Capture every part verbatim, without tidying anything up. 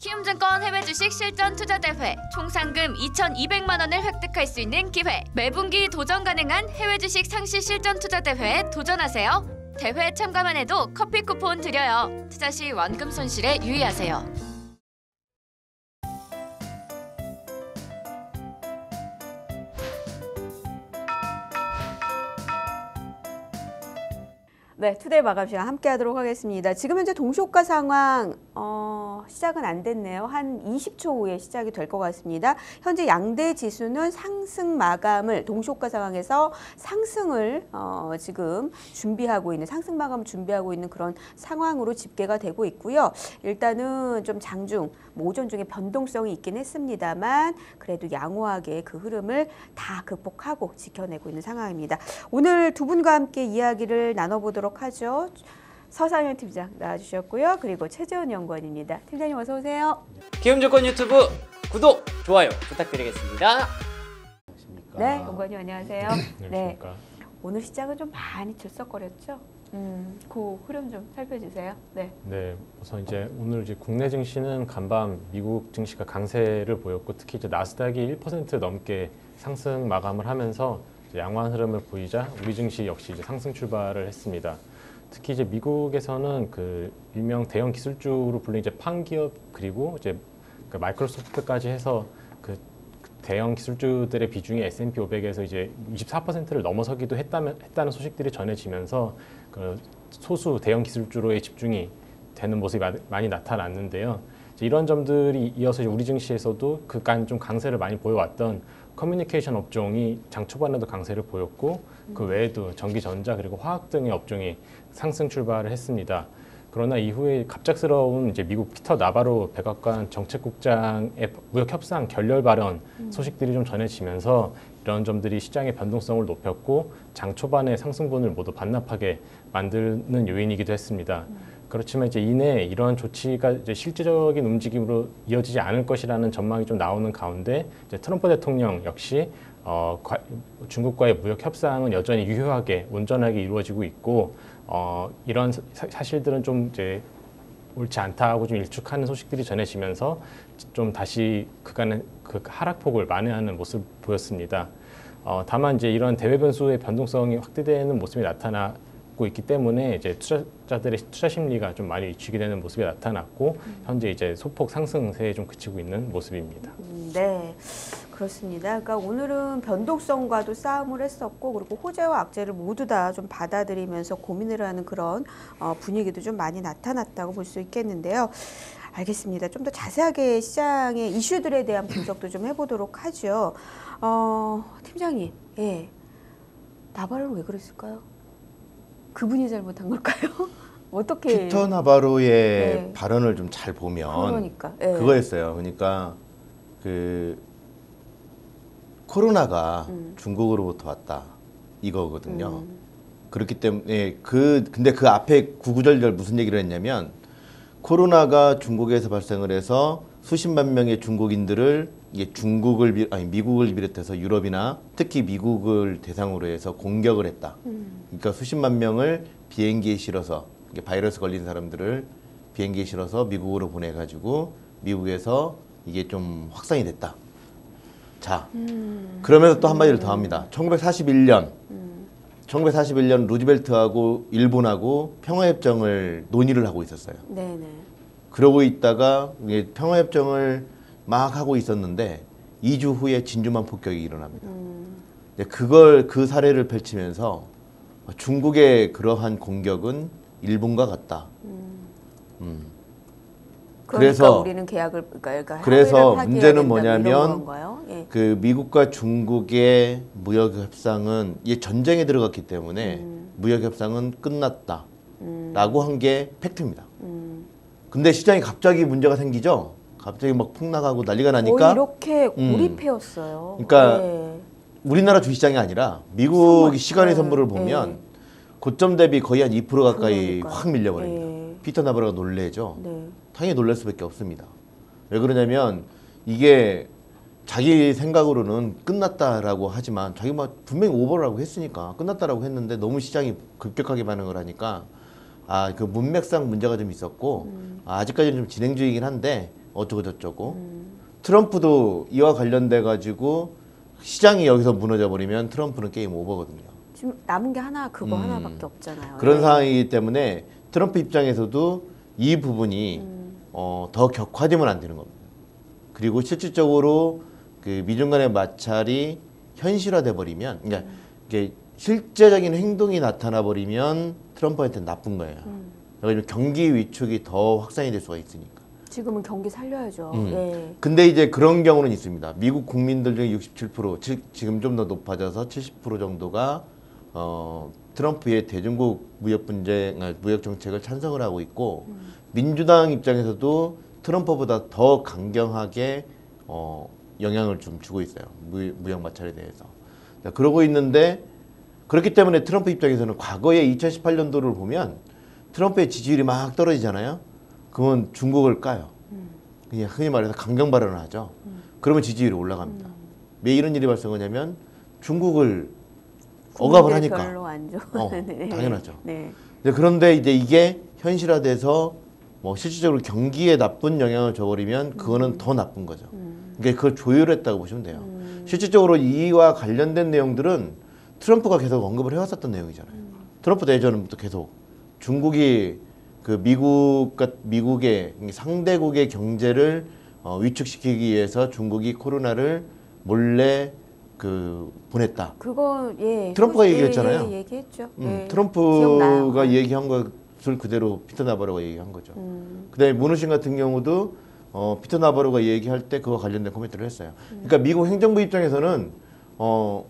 키움증권 해외 주식 실전 투자 대회 총 상금 이천이백만 원을 획득할 수 있는 기회. 매분기 도전 가능한 해외 주식 상시 실전 투자 대회에 도전하세요. 대회 참가만 해도 커피 쿠폰 드려요. 투자 시 원금 손실에 유의하세요. 네, 투데이 마감 시간 함께 하도록 하겠습니다. 지금 현재 동시효과 상황 어, 시작은 안 됐네요. 한 이십 초 후에 시작이 될 것 같습니다. 현재 양대 지수는 상승 마감을 동시효과 상황에서 상승을 어, 지금 준비하고 있는 상승 마감을 준비하고 있는 그런 상황으로 집계가 되고 있고요. 일단은 좀 장중, 뭐 오전 중에 변동성이 있긴 했습니다만 그래도 양호하게 그 흐름을 다 극복하고 지켜내고 있는 상황입니다. 오늘 두 분과 함께 이야기를 나눠보도록 하죠. 서상현 팀장 나와주셨고요. 그리고 최재원 연구원입니다. 팀장님 어서 오세요. 키움증권 유튜브 구독, 좋아요 부탁드리겠습니다. 안녕하십니까. 네, 연구원님 안녕하세요. 네, 오늘 시장은 좀 많이 들썩거렸죠? 음, 그 흐름 좀 살펴주세요. 네. 네, 우선 이제 오늘 이제 국내 증시는 간밤 미국 증시가 강세를 보였고 특히 이제 나스닥이 일 퍼센트 넘게 상승 마감을 하면서 양호한 흐름을 보이자 우리 증시 역시 이제 상승 출발을 했습니다. 특히 이제 미국에서는 그 일명 대형 기술주로 불리는 이제 팡기업 그리고 이제 그 마이크로소프트까지 해서 그 대형 기술주들의 비중이 에스 앤 피 오백에서 이제 이십사 퍼센트를 넘어서기도 했다며, 했다는 소식들이 전해지면서 그 소수 대형 기술주로의 집중이 되는 모습이 많이 나타났는데요. 이제 이런 점들이 이어서 이제 우리 증시에서도 그간 좀 강세를 많이 보여왔던 커뮤니케이션 업종이 장 초반에도 강세를 보였고 그 외에도 전기전자 그리고 화학 등의 업종이 상승 출발을 했습니다. 그러나 이후에 갑작스러운 이제 미국 피터 나바로 백악관 정책국장의 무역 협상 결렬 발언 소식들이 좀 전해지면서 이런 점들이 시장의 변동성을 높였고 장 초반의 상승분을 모두 반납하게 만드는 요인이기도 했습니다. 그렇지만 이제 이내 이러한 조치가 이제 실질적인 움직임으로 이어지지 않을 것이라는 전망이 좀 나오는 가운데 이제 트럼프 대통령 역시 어, 과, 중국과의 무역 협상은 여전히 유효하게 온전하게 이루어지고 있고 어, 이런 사, 사실들은 좀 이제 옳지 않다고 좀 일축하는 소식들이 전해지면서 좀 다시 그간의 그 하락폭을 만회하는 모습을 보였습니다. 어, 다만 이제 이런 대외 변수의 변동성이 확대되는 모습이 나타나. 있기 때문에 이제 투자자들의 투자 심리가 좀 많이 위축이 되는 모습이 나타났고 현재 이제 소폭 상승세에 좀 그치고 있는 모습입니다. 네, 그렇습니다. 그러니까 오늘은 변동성과도 싸움을 했었고 그리고 호재와 악재를 모두 다 좀 받아들이면서 고민을 하는 그런 어, 분위기도 좀 많이 나타났다고 볼 수 있겠는데요. 알겠습니다. 좀 더 자세하게 시장의 이슈들에 대한 분석도 좀 해보도록 하죠. 어, 팀장님, 예, 나발로 왜 그랬을까요? 그분이 잘못한 걸까요? 어떻게 피터 나바로의 네. 발언을 좀 잘 보면 그러니까. 네. 그거였어요. 그러니까 그 코로나가 음. 중국으로부터 왔다 이거거든요. 음. 그렇기 때문에 그 근데 그 앞에 구구절절 무슨 얘기를 했냐면 코로나가 중국에서 발생을 해서 수십만 명의 중국인들을 이게 중국을 아니 미국을 비롯해서 유럽이나 특히 미국을 대상으로 해서 공격을 했다. 음. 그러니까 수십만 명을 비행기에 실어서 바이러스 걸린 사람들을 비행기에 실어서 미국으로 보내가지고 미국에서 이게 좀 확산이 됐다. 자, 음. 그러면서 또 한마디를 음. 더 합니다. 천구백사십일 년, 음. 천구백사십일 년 루즈벨트하고 일본하고 평화협정을 논의를 하고 있었어요. 네네. 그러고 있다가 평화협정을 막 하고 있었는데 이 주 후에 진주만 폭격이 일어납니다. 음. 그걸 그 사례를 펼치면서 중국의 그러한 공격은 일본과 같다. 음. 음. 그러니까 그래서 우리는 계약을 그러니까 그래서 문제는 뭐냐면 예. 그 미국과 중국의 무역 협상은 이게 전쟁에 들어갔기 때문에 음. 무역 협상은 끝났다라고 음. 한 게 팩트입니다. 음. 근데 시장이 갑자기 문제가 생기죠. 갑자기 막 폭락하고 난리가 나니까 어, 이렇게 고립해였어요. 음. 그러니까 네. 우리나라 주시장이 아니라 미국 시간의 선물을 보면 네. 고점 대비 거의 한 이 퍼센트 가까이 그러니까요. 확 밀려버립니다. 네. 피터 나바로가 놀래죠. 네. 당연히 놀랄 수밖에 없습니다. 왜 그러냐면 이게 자기 생각으로는 끝났다라고 하지만 자기 막 분명히 오버라고 했으니까 끝났다라고 했는데 너무 시장이 급격하게 반응을 하니까 아, 그 문맥상 문제가 좀 있었고 음. 아, 아직까지는 좀 진행 중이긴 한데 어쩌고 저쩌고. 음. 트럼프도 이와 관련돼 가지고 시장이 여기서 무너져 버리면 트럼프는 게임 오버거든요. 지금 남은 게 하나, 그거 음. 하나밖에 없잖아요. 그런 네. 상황이기 때문에 트럼프 입장에서도 이 부분이 음. 어, 더 격화되면 안 되는 겁니다. 그리고 실질적으로 그 미중 간의 마찰이 현실화돼 버리면, 그러니까 음. 이게 실제적인 행동이 나타나 버리면 트럼프한테는 나쁜 거예요. 음. 그러니까 경기 위축이 더 확산이 될 수가 있으니까. 지금은 경기 살려야죠. 음. 예. 근데 이제 그런 경우는 있습니다. 미국 국민들 중에 육십칠 퍼센트, 즉 지금 좀 더 높아져서 칠십 퍼센트 정도가 어, 트럼프의 대중국 무역 분쟁, 무역 정책을 찬성을 하고 있고, 음. 민주당 입장에서도 트럼프보다 더 강경하게 어, 영향을 좀 주고 있어요. 무역 마찰에 대해서. 자, 그러고 있는데, 그렇기 때문에 트럼프 입장에서는 과거에 이천십팔 년도를 보면 트럼프의 지지율이 막 떨어지잖아요. 그건 중국을 까요. 음. 그냥 흔히 말해서 강경 발언을 하죠. 음. 그러면 지지율이 올라갑니다. 음. 왜 이런 일이 발생하냐면 중국을 억압을 하니까. 별로 안 좋아하네. 어, 당연하죠. 네. 그런데 이제 이게 현실화돼서 뭐 실질적으로 경기에 나쁜 영향을 줘버리면 그거는 음. 더 나쁜 거죠. 음. 그러니까 그걸 조율했다고 보시면 돼요. 음. 실질적으로 이와 관련된 내용들은 트럼프가 계속 언급을 해왔었던 내용이잖아요. 음. 트럼프 대전부터 계속 중국이 그 미국, 미국의 상대국의 경제를 어, 위축시키기 위해서 중국이 코로나를 몰래 그 보냈다. 그거 예. 트럼프가 예, 얘기했잖아요. 예, 얘기했죠. 음, 예. 트럼프가 기억나요. 얘기한 것을 그대로 피터 나바로가 얘기한 거죠. 음. 그다음에 문우신 같은 경우도 어, 피터 나바로가 얘기할 때 그와 관련된 코멘트를 했어요. 음. 그러니까 미국 행정부 입장에서는 어,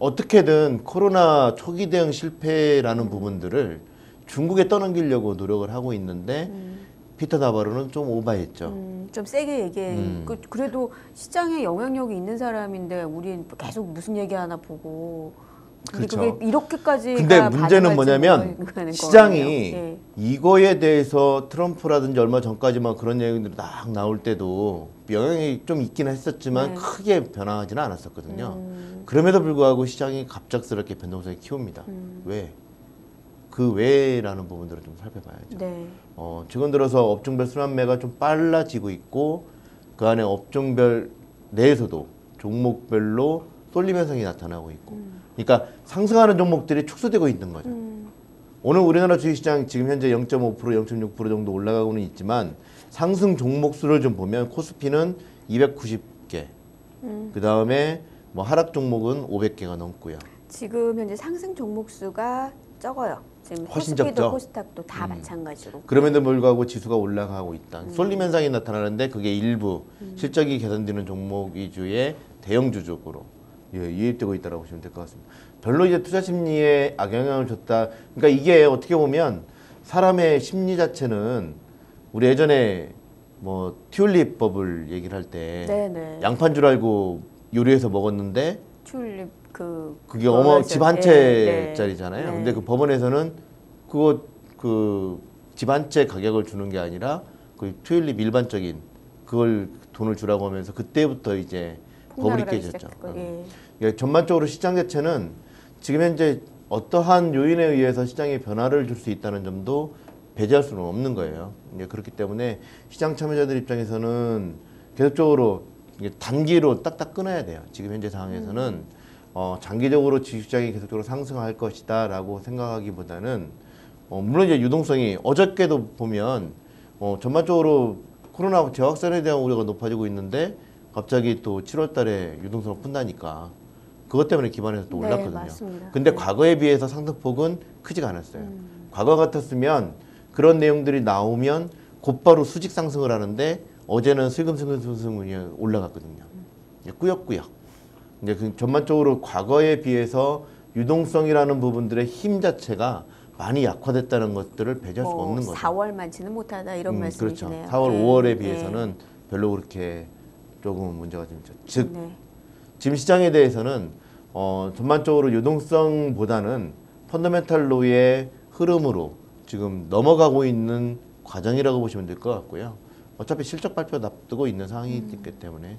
어떻게든 코로나 초기 대응 실패라는 음. 부분들을 중국에 떠넘기려고 노력을 하고 있는데 음. 피터 나바로는 좀 오바했죠. 음, 좀 세게 얘기해. 음. 그, 그래도 시장에 영향력이 있는 사람인데 우린 계속 무슨 얘기하나 보고. 그렇죠. 이렇게까지. 근데 문제는 뭐냐면 시장이 네. 이거에 대해서 트럼프라든지 얼마 전까지만 그런 얘기들이 막 나올 때도 영향이 좀 있긴 했었지만 네. 크게 변화하지는 않았었거든요. 음. 그럼에도 불구하고 시장이 갑작스럽게 변동성이 키웁니다. 음. 왜? 그 왜라는 부분들을 좀 살펴봐야죠. 네. 어, 최근 들어서 업종별 순환매가 좀 빨라지고 있고, 그 안에 업종별 내에서도 종목별로 쏠림 현상이 나타나고 있고, 음. 그러니까 상승하는 종목들이 축소되고 있는 거죠. 음. 오늘 우리나라 주식시장 지금 현재 영 점 오 퍼센트, 영 점 육 퍼센트 정도 올라가고는 있지만 상승 종목 수를 좀 보면 코스피는 이백구십 개, 음. 그 다음에 뭐 하락 종목은 오백 개가 넘고요. 지금 현재 상승 종목 수가 적어요. 지금 훨씬 코스피도 적죠. 코스닥도 다 음. 마찬가지로. 그럼에도 불구하고 지수가 올라가고 있다. 음. 쏠림 현상이 나타나는데 그게 일부 음. 실적이 개선되는 종목 위주의 대형 주주로 예, 유입되고 있다고 보시면 될 것 같습니다. 별로 이제 투자 심리에 악영향을 줬다. 그러니까 이게 어떻게 보면 사람의 심리 자체는 우리 예전에 뭐 튤립 법을 얘기를 할 때 양파인 줄 알고 요리해서 먹었는데 튤립 그 그게 어마 집 한 채짜리잖아요. 네. 네. 근데 그 법원에서는 그거 그 집 한 채 가격을 주는 게 아니라 그 튤립 일반적인 그걸 돈을 주라고 하면서 그때부터 이제 버블이 깨졌죠. 예. 그러니까 전반적으로 시장 자체는 지금 현재 어떠한 요인에 의해서 시장에 변화를 줄 수 있다는 점도 배제할 수는 없는 거예요. 그렇기 때문에 시장 참여자들 입장에서는 계속적으로 단기로 딱딱 끊어야 돼요. 지금 현재 상황에서는. 음. 어, 장기적으로 주식시장이 계속적으로 상승할 것이다 라고 생각하기보다는 어, 물론 이제 유동성이 어저께도 보면 어, 전반적으로 코로나 재확산에 대한 우려가 높아지고 있는데 갑자기 또 칠월 달에 유동성을 푼다니까 그것 때문에 기반에서 또 네, 올랐거든요. 맞습니다. 근데 네. 과거에 비해서 상승폭은 크지가 않았어요. 음. 과거 같았으면 그런 내용들이 나오면 곧바로 수직 상승을 하는데 어제는 슬금슬금 올라갔거든요. 음. 꾸역꾸역. 이제 전반적으로 과거에 비해서 유동성이라는 부분들의 힘 자체가 많이 약화됐다는 것들을 배제할 수가 뭐, 없는 거죠. 사월만치는 못하다 이런 음, 말씀이시네요. 그렇죠. 사월, 네. 오월에 비해서는 네. 별로 그렇게 조금 문제가 좀 있죠. 즉, 네. 지금 시장에 대해서는 어, 전반적으로 유동성보다는 펀더멘탈로의 흐름으로 지금 넘어가고 있는 과정이라고 보시면 될 것 같고요. 어차피 실적 발표 앞두고 있는 상황이기 음. 때문에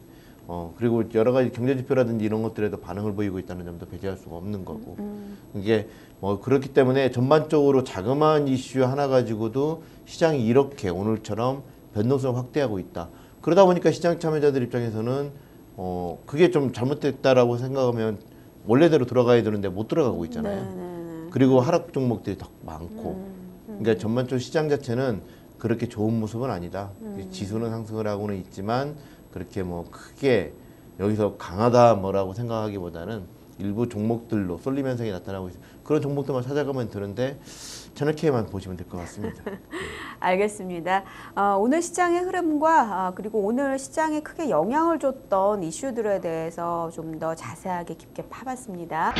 어 그리고 여러 가지 경제 지표라든지 이런 것들에도 반응을 보이고 있다는 점도 배제할 수가 없는 거고 음. 이게 뭐 그렇기 때문에 전반적으로 자그마한 이슈 하나 가지고도 시장이 이렇게 오늘처럼 변동성을 확대하고 있다. 그러다 보니까 시장 참여자들 입장에서는 어 그게 좀 잘못됐다라고 생각하면 원래대로 들어가야 되는데 못 들어가고 있잖아요. 네네. 그리고 하락 종목들이 더 많고 음, 음. 그러니까 전반적으로 시장 자체는 그렇게 좋은 모습은 아니다. 음. 지수는 상승을 하고는 있지만 그렇게 뭐 크게 여기서 강하다 뭐라고 생각하기보다는 일부 종목들로 쏠림 현상이 나타나고 있어요. 그런 종목들만 찾아가면 되는데 채널K만 보시면 될 것 같습니다. 알겠습니다. 어, 오늘 시장의 흐름과 어, 그리고 오늘 시장에 크게 영향을 줬던 이슈들에 대해서 좀 더 자세하게 깊게 파봤습니다.